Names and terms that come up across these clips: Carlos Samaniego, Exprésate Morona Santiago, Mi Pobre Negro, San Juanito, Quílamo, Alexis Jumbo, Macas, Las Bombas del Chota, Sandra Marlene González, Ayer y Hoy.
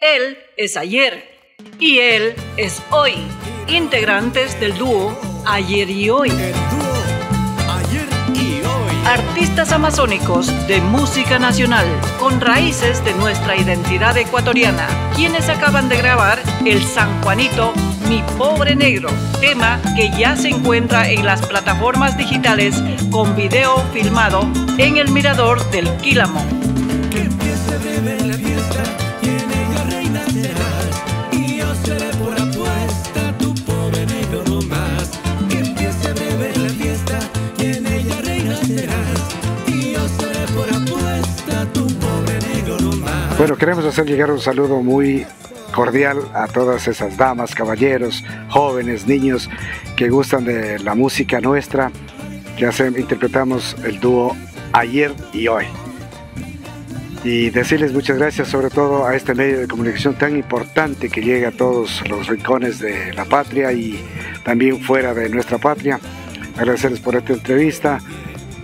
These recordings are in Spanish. Él es ayer y él es hoy. Integrantes del dúo Ayer y Hoy. Artistas amazónicos de música nacional, con raíces de nuestra identidad ecuatoriana, quienes acaban de grabar el San Juanito, Mi Pobre Negro, tema que ya se encuentra en las plataformas digitales con video filmado en el mirador del Quílamo. Bueno, queremos hacer llegar un saludo muy cordial a todas esas damas, caballeros, jóvenes, niños que gustan de la música nuestra, que interpretamos el dúo Ayer y Hoy. Y decirles muchas gracias sobre todo a este medio de comunicación tan importante que llega a todos los rincones de la patria y también fuera de nuestra patria. Agradecerles por esta entrevista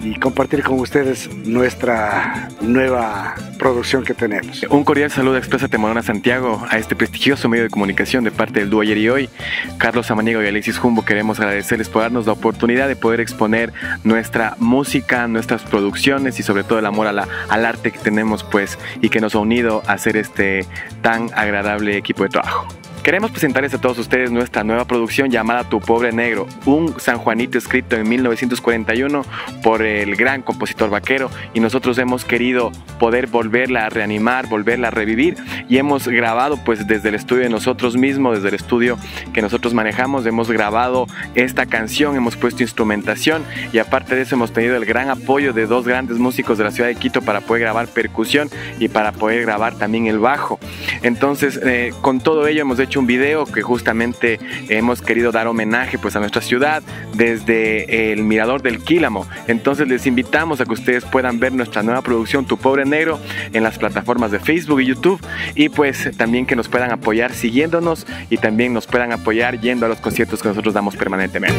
y compartir con ustedes nuestra nueva producción que tenemos. Un cordial saludo a Exprésate Morona Santiago, a este prestigioso medio de comunicación de parte del dúo Ayer y Hoy. Carlos Samaniego y Alexis Jumbo, queremos agradecerles por darnos la oportunidad de poder exponer nuestra música, nuestras producciones y sobre todo el amor al arte que tenemos, pues, y que nos ha unido a hacer este tan agradable equipo de trabajo. Queremos presentarles a todos ustedes nuestra nueva producción llamada Tu Pobre Negro, un San Juanito escrito en 1941 por el gran compositor vaquero, y nosotros hemos querido poder volverla a reanimar, volverla a revivir, y hemos grabado pues desde el estudio de nosotros mismos, desde el estudio que nosotros manejamos, hemos grabado esta canción, hemos puesto instrumentación y aparte de eso hemos tenido el gran apoyo de dos grandes músicos de la ciudad de Quito para poder grabar percusión y para poder grabar también el bajo. Entonces con todo ello hemos hecho un video que justamente hemos querido dar homenaje pues a nuestra ciudad desde el mirador del Quílamo. Entonces les invitamos a que ustedes puedan ver nuestra nueva producción Tu Pobre Negro en las plataformas de Facebook y YouTube, y pues también que nos puedan apoyar siguiéndonos y también nos puedan apoyar yendo a los conciertos que nosotros damos permanentemente.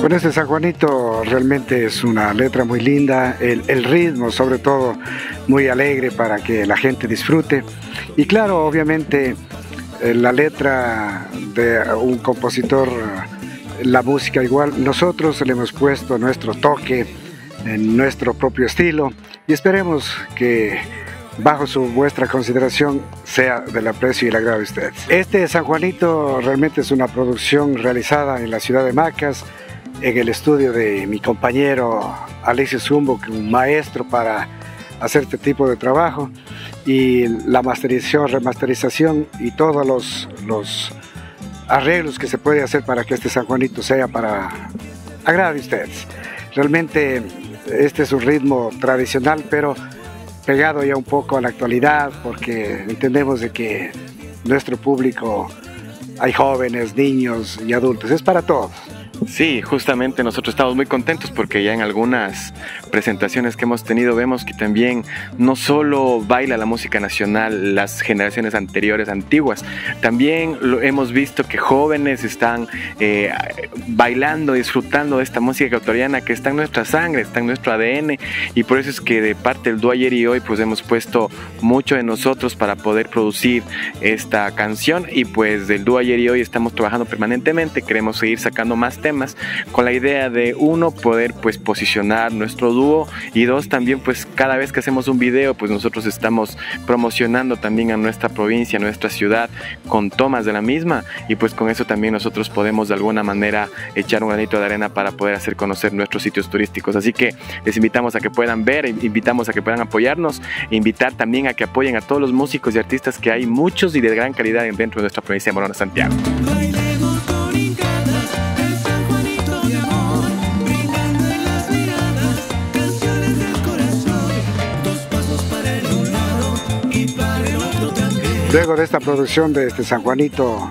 Bueno, este San Juanito realmente es una letra muy linda, el ritmo sobre todo muy alegre para que la gente disfrute. Y claro, obviamente la letra de un compositor, la música igual, nosotros le hemos puesto nuestro toque, en nuestro propio estilo, y esperemos que bajo vuestra consideración sea del aprecio y el agrado de ustedes. Este San Juanito realmente es una producción realizada en la ciudad de Macas, en el estudio de mi compañero Alexis Jumbo, que es un maestro para hacer este tipo de trabajo, y la masterización, remasterización y todos los arreglos que se puede hacer para que este San Juanito sea para agrado de ustedes. Realmente este es un ritmo tradicional pero pegado ya un poco a la actualidad, porque entendemos de que nuestro público hay jóvenes, niños y adultos, es para todos. Sí, justamente nosotros estamos muy contentos porque ya en algunas presentaciones que hemos tenido vemos que también no solo baila la música nacional las generaciones anteriores, antiguas, también hemos visto que jóvenes están bailando, disfrutando de esta música ecuatoriana que está en nuestra sangre, está en nuestro ADN, y por eso es que de parte del dúo Ayer y Hoy pues hemos puesto mucho de nosotros para poder producir esta canción, y pues del dúo Ayer y Hoy estamos trabajando permanentemente, queremos seguir sacando más temas con la idea de, uno, poder pues posicionar nuestro dúo, y dos, también pues cada vez que hacemos un video pues nosotros estamos promocionando también a nuestra provincia, a nuestra ciudad, con tomas de la misma, y pues con eso también nosotros podemos de alguna manera echar un granito de arena para poder hacer conocer nuestros sitios turísticos. Así que les invitamos a que puedan ver, invitamos a que puedan apoyarnos, invitar también a que apoyen a todos los músicos y artistas, que hay muchos y de gran calidad dentro de nuestra provincia de Morona Santiago. Luego de esta producción de este San Juanito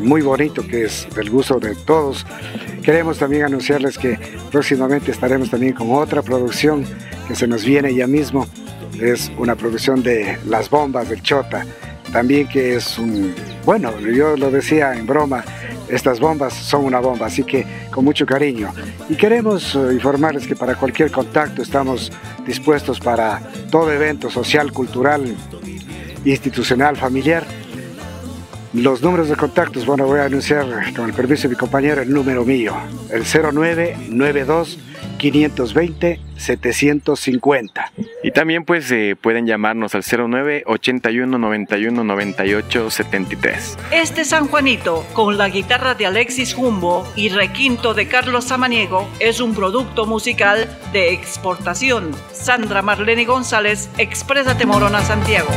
muy bonito, que es del gusto de todos, queremos también anunciarles que próximamente estaremos también con otra producción que se nos viene ya mismo. Es una producción de Las Bombas del Chota, también, que es un, bueno, yo lo decía en broma, Estas bombas son una bomba, así que con mucho cariño. Y queremos informarles que para cualquier contacto estamos dispuestos para todo evento social, cultural, institucional, familiar. Los números de contactos, bueno, voy a anunciar con el permiso de mi compañero el número mío, el 0992 520 750. Y también pues pueden llamarnos al 09 81 91 98 73. Este San Juanito, con la guitarra de Alexis Jumbo y requinto de Carlos Samaniego, es un producto musical de exportación. Sandra Marlene González, Exprésate Morona Santiago.